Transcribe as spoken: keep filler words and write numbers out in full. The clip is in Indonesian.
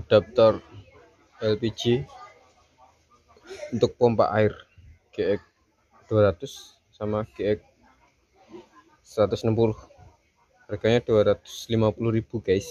adaptor L P G untuk pompa air G X dua ratus sama G X seratus enam puluh, harganya dua ratus lima puluh ribu guys.